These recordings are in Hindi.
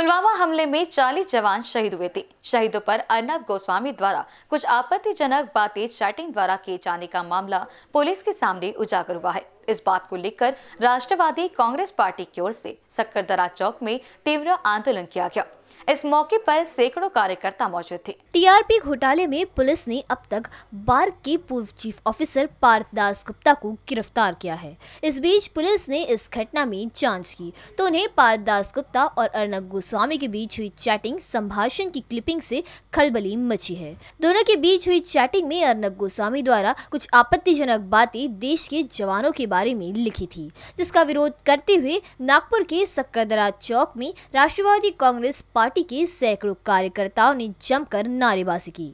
पुलवामा हमले में 40 जवान शहीद हुए थे। शहीदों पर अर्णब गोस्वामी द्वारा कुछ आपत्तिजनक बातें चैटिंग द्वारा किए जाने का मामला पुलिस के सामने उजागर हुआ है। इस बात को लेकर राष्ट्रवादी कांग्रेस पार्टी की ओर से सक्करदरा चौक में तीव्र आंदोलन किया गया। इस मौके पर सैकड़ों कार्यकर्ता मौजूद थे। टीआरपी घोटाले में पुलिस ने अब तक 12 के पूर्व चीफ ऑफिसर पार्थ दास गुप्ता को गिरफ्तार किया है। इस बीच पुलिस ने इस घटना में जांच की तो उन्हें पार्थ दास गुप्ता और अर्णब गोस्वामी के बीच हुई चैटिंग संभाषण की क्लिपिंग से खलबली मची है। दोनों के बीच हुई चैटिंग में अर्णब गोस्वामी द्वारा कुछ आपत्तिजनक बातें देश के जवानों के बारे में लिखी थी, जिसका विरोध करते हुए नागपुर के सक्करदरा चौक में राष्ट्रवादी कांग्रेस पार्टी के सैकड़ों कार्यकर्ताओं ने जमकर नारेबाजी की।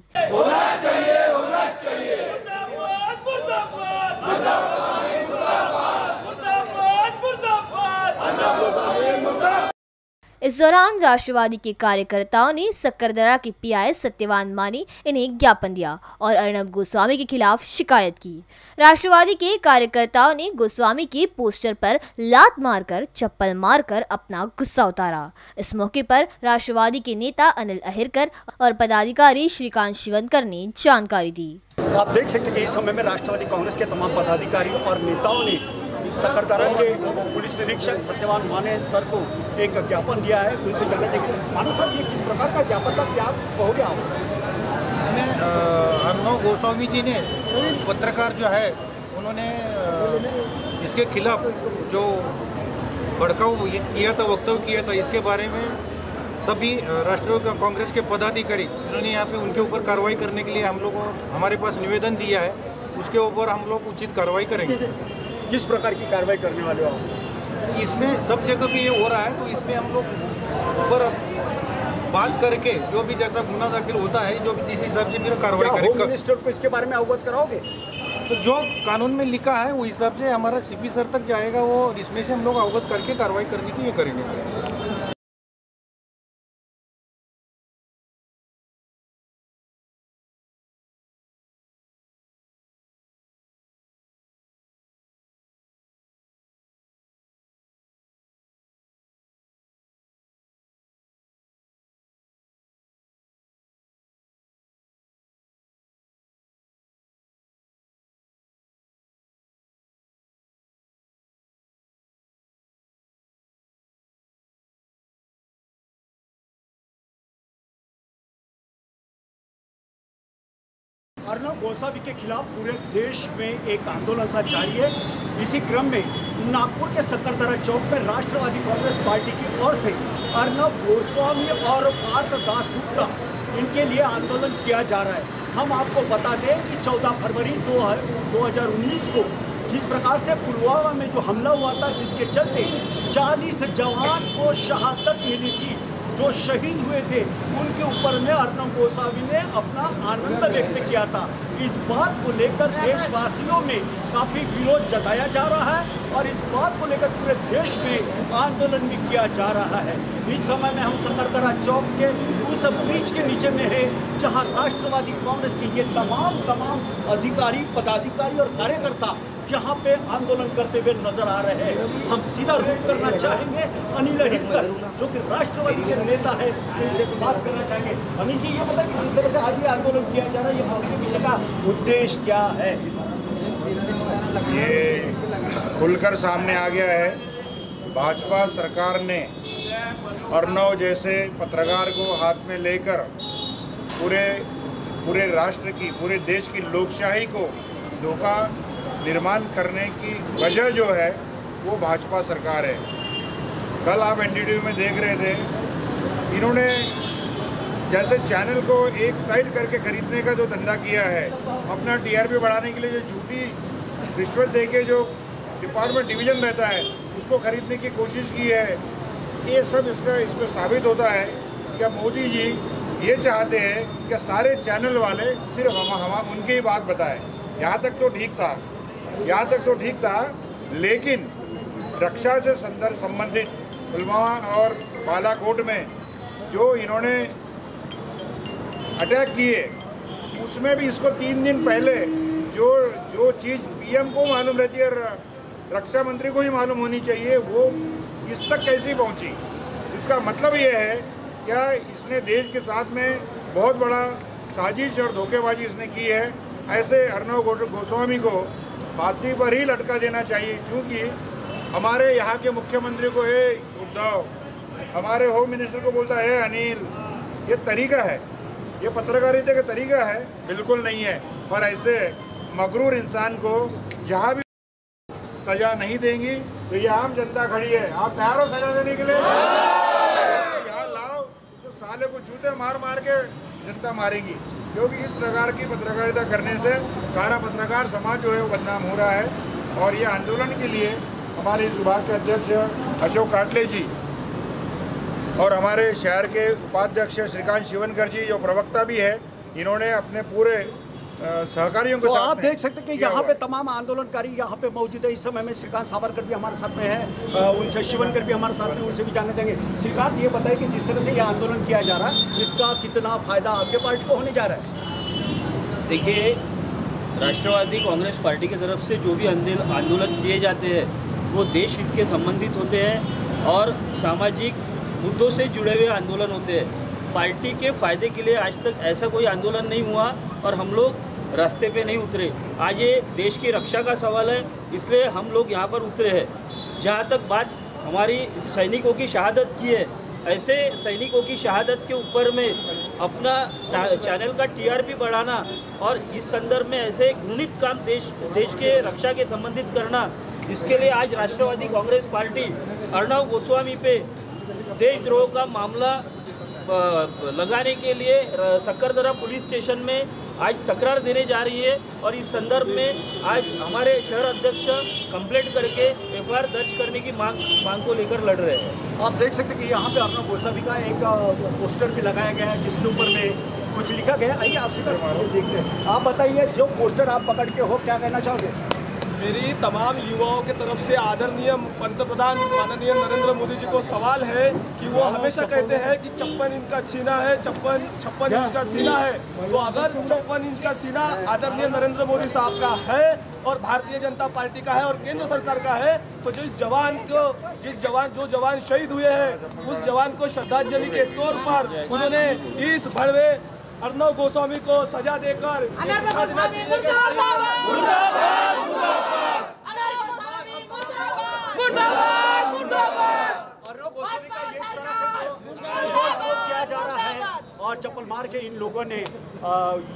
इस दौरान राष्ट्रवादी के कार्यकर्ताओं ने सक्करदरा के पीआई सत्यवान मानी इन्हें ज्ञापन दिया और अर्णब गोस्वामी के खिलाफ शिकायत की। राष्ट्रवादी के कार्यकर्ताओं ने गोस्वामी के पोस्टर पर लात मारकर चप्पल मारकर अपना गुस्सा उतारा। इस मौके पर राष्ट्रवादी के नेता अनिल अहिरकर और पदाधिकारी श्रीकांत शिवणकर ने जानकारी दी। आप देख सकते हैं कि इस समय में राष्ट्रवादी कांग्रेस के तमाम पदाधिकारियों और नेताओं ने सक्करदरा के पुलिस निरीक्षक सत्यवान माने सर को एक ज्ञापन दिया है। उनसे जानना चाहिए माने सर, ये किस प्रकार का ज्ञापन था, क्या आप कहोगे? आप इसमें अर्णब गोस्वामी जी ने पत्रकार जो है उन्होंने इसके खिलाफ जो भड़काऊ किया था, वक्तव्य किया था, इसके बारे में सभी राष्ट्रीय कांग्रेस के पदाधिकारी उन्होंने यहाँ पे उनके ऊपर कार्रवाई करने के लिए हम लोगों हमारे पास निवेदन दिया है। उसके ऊपर हम लोग उचित कार्रवाई करेंगे। किस प्रकार की कार्रवाई करने वाले हो आप? इसमें सब जगह भी ये हो रहा है तो इसमें हम लोग ऊपर बात करके जो भी जैसा गुना दाखिल होता है, जो भी जिस हिसाब से मेरा कार्रवाई करेंगे। मिनिस्टर को इसके बारे में अवगत कराओगे? तो जो कानून में लिखा है वो हिसाब से हमारा सीपी सर तक जाएगा वो, और इसमें से हम लोग अवगत करके कार्रवाई करने की ये करेंगे। अर्णब गोस्वामी के खिलाफ पूरे देश में एक आंदोलन सा जारी है। इसी क्रम में नागपुर के सक्करदरा चौक में राष्ट्रवादी कांग्रेस पार्टी की ओर से अर्णब गोस्वामी और पार्थ दास गुप्ता इनके लिए आंदोलन किया जा रहा है। हम आपको बता दें कि 14 फरवरी 2019 को जिस प्रकार से पुलवामा में जो हमला हुआ था, जिसके चलते 40 जवान को शहादत मिली थी, जो शहीद हुए थे, उनके ऊपर में अर्णब गोस्वामी ने अपना आनंद व्यक्त किया था। इस बात को लेकर देशवासियों में काफ़ी विरोध जताया जा रहा है और इस बात को लेकर पूरे देश में आंदोलन भी किया जा रहा है। इस समय में हम सक्करदरा चौक के उस ब्रिज के नीचे में है जहां राष्ट्रवादी कांग्रेस के ये तमाम अधिकारी, पदाधिकारी और कार्यकर्ता यहाँ पे आंदोलन करते हुए नजर आ रहे हैं। हम सीधा रुख करना चाहेंगे अनिल अहिरकर जो कि राष्ट्रवादी के नेता है, उनसे बात करना चाहेंगे। अनिल जी, ये बताइए जिस तरह से आज ये आंदोलन किया जा रहा है, ये आंदोलन पीछे का उद्देश्य क्या है? ये खुलकर सामने आ गया है, भाजपा सरकार ने अर्णव जैसे पत्रकार को हाथ में लेकर पूरे राष्ट्र की, पूरे देश की लोकशाही को धोखा निर्माण करने की वजह जो है वो भाजपा सरकार है। कल आप एनडीटीवी में देख रहे थे, इन्होंने जैसे चैनल को एक साइड करके खरीदने का जो धंधा किया है, अपना टीआरपी बढ़ाने के लिए जो झूठी रिश्वत देके जो डिपार्टमेंट डिवीजन रहता है उसको खरीदने की कोशिश की है। ये सब इसमें साबित होता है कि मोदी जी ये चाहते हैं कि सारे चैनल वाले सिर्फ हम उनकी ही बात बताएं। यहाँ तक तो ठीक था, लेकिन रक्षा से संबंधित पुलवामा और बालाकोट में जो इन्होंने अटैक किए उसमें भी इसको 3 दिन पहले जो चीज़ पीएम को मालूम रहती है, रक्षा मंत्री को ही मालूम होनी चाहिए, वो इस तक कैसे पहुंची? इसका मतलब ये है क्या, इसने देश के साथ में बहुत बड़ा साजिश और धोखेबाजी इसने की है। ऐसे अर्णब गोस्वामी को फांसी पर ही लटका देना चाहिए, क्योंकि हमारे यहाँ के मुख्यमंत्री को ये उद्धव, हमारे होम मिनिस्टर को बोलता है अनिल, ये तरीका है, ये पत्रकारिता का तरीका है, बिल्कुल नहीं है। और ऐसे मगरूर इंसान को जहाँ भी सजा नहीं देंगी, तो ये आम जनता खड़ी है, आप तैयार हो सजा देने के लिए? यहाँ लाओ, उसको साले को जूते मार मार के जनता मारेगी, क्योंकि इस प्रकार की पत्रकारिता करने से सारा पत्रकार समाज जो है वो बदनाम हो रहा है। और ये आंदोलन के लिए हमारे इस विभाग के अध्यक्ष अशोक कांतले जी और हमारे शहर के उपाध्यक्ष श्रीकांत शिवणकर जी जो प्रवक्ता भी है, इन्होंने अपने पूरे सहकारियों को तो आप देख सकते हैं कि यहाँ पे तमाम आंदोलनकारी यहाँ पे मौजूद है। इस समय में श्रीकांत सावरकर भी हमारे साथ में है, उनसे शिवनकर भी हमारे साथ में, उनसे भी जानना चाहेंगे। श्रीकांत, ये बताइए कि जिस तरह से ये आंदोलन किया जा रहा है, इसका कितना फायदा आपके पार्टी को होने जा रहा है? देखिए, राष्ट्रवादी कांग्रेस पार्टी की तरफ से जो भी आंदोलन किए जाते हैं वो देश हित के संबंधित होते हैं और सामाजिक मुद्दों से जुड़े हुए आंदोलन होते हैं। पार्टी के फायदे के लिए आज तक ऐसा कोई आंदोलन नहीं हुआ और हम लोग रास्ते पे नहीं उतरे। आज ये देश की रक्षा का सवाल है, इसलिए हम लोग यहाँ पर उतरे हैं। जहाँ तक बात हमारी सैनिकों की शहादत की है, ऐसे सैनिकों की शहादत के ऊपर में अपना चैनल का टीआरपी बढ़ाना और इस संदर्भ में ऐसे घृणित काम देश के रक्षा के संबंधित करना, इसके लिए आज राष्ट्रवादी कांग्रेस पार्टी अर्णब गोस्वामी पे देशद्रोह का मामला लगाने के लिए सक्करदरा पुलिस स्टेशन में आज तकरार देने जा रही है। और इस संदर्भ में आज हमारे शहर अध्यक्ष कंप्लेंट करके एफआईआर दर्ज करने की मांग को लेकर लड़ रहे हैं। आप देख सकते हैं कि यहाँ पे अर्णब गोस्वामी का एक पोस्टर भी लगाया गया है, जिसके ऊपर में कुछ लिखा गया है। आइए आपसे देखते हैं। आप बताइए, जो पोस्टर आप पकड़ के हो, क्या कहना चाहोगे? मेरी तमाम युवाओं के तरफ से आदरणीय पंतप्रधान माननीय नरेंद्र मोदी जी को सवाल है कि वो हमेशा कहते हैं कि 56 इंच का सीना है, 56 इंच का सीना है। तो अगर 56 इंच का सीना आदरणीय नरेंद्र मोदी साहब का है और भारतीय जनता पार्टी का है और केंद्र सरकार का है, तो जो जवान शहीद हुए हैं, उस जवान को श्रद्धांजलि के तौर पर उन्होंने इस भड़वे अर्णब गोस्वामी को सजा देकर किया जा रहा है और चप्पल मार के इन लोगों ने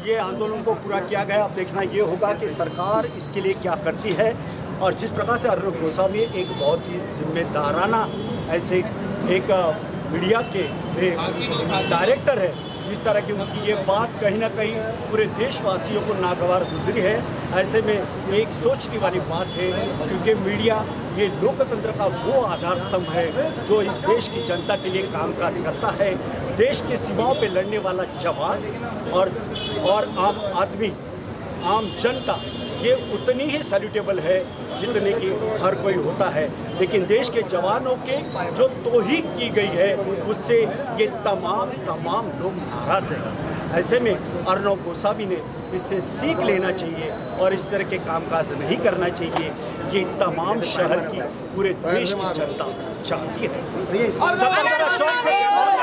ये आंदोलन को पूरा किया गया। अब देखना ये होगा कि सरकार इसके लिए क्या करती है। और जिस प्रकार से अर्णब गोस्वामी एक बहुत ही जिम्मेदाराना ऐसे एक मीडिया के डायरेक्टर है, इस तरह की उनकी ये बात कहीं ना कहीं पूरे देशवासियों को नागवार गुजरी है। ऐसे में एक सोचने वाली बात है, क्योंकि मीडिया ये लोकतंत्र का वो आधार स्तंभ है जो इस देश की जनता के लिए कामकाज करता है। देश के सीमाओं पे लड़ने वाला जवान और आम आदमी, आम जनता, ये उतनी ही सैल्यूटेबल है जितने की हर कोई होता है। लेकिन देश के जवानों के जो तोहीन की गई है, उससे ये तमाम लोग नाराज़ हैं। ऐसे में अर्णब गोस्वामी ने इससे सीख लेना चाहिए और इस तरह के कामकाज नहीं करना चाहिए। ये तमाम शहर की, पूरे देश की जनता चाहती है।